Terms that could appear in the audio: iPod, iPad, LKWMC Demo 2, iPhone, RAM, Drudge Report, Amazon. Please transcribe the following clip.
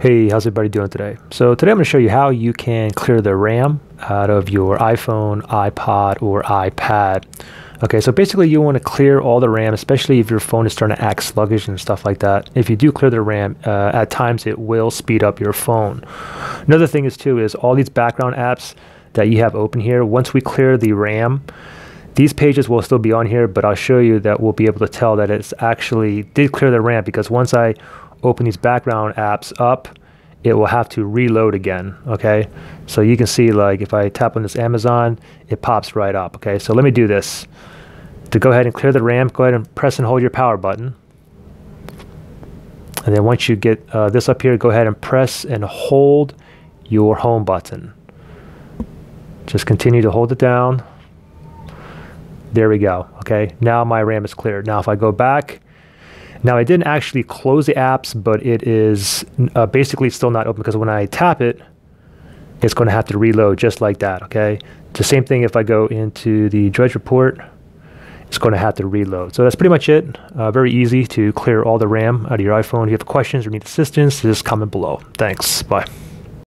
Hey, how's everybody doing today? So today I'm going to show you how you can clear the RAM out of your iPhone, iPod, or iPad. Okay, so basically you want to clear all the RAM, especially if your phone is starting to act sluggish and stuff like that. If you do clear the RAM, at times it will speed up your phone. Another thing is too is all these background apps that you have open here, once we clear the RAM, these pages will still be on here, but I'll show you that we'll be able to tell that it's actually did clear the RAM, because once I open these background apps up, it will have to reload again. Okay, so you can see, like, if I tap on this Amazon, it pops right up. Okay, so let me do this to go ahead and clear the RAM. Go ahead and press and hold your power button, and then once you get this up here, go ahead and press and hold your home button. Just continue to hold it down. There we go. Okay, now my RAM is cleared. Now if I go back, now I didn't actually close the apps, but it is basically still not open, because when I tap it, it's going to have to reload just like that, okay? It's the same thing if I go into the Drudge Report, it's going to have to reload. So that's pretty much it. Very easy to clear all the RAM out of your iPhone. If you have questions or need assistance, just comment below. Thanks. Bye.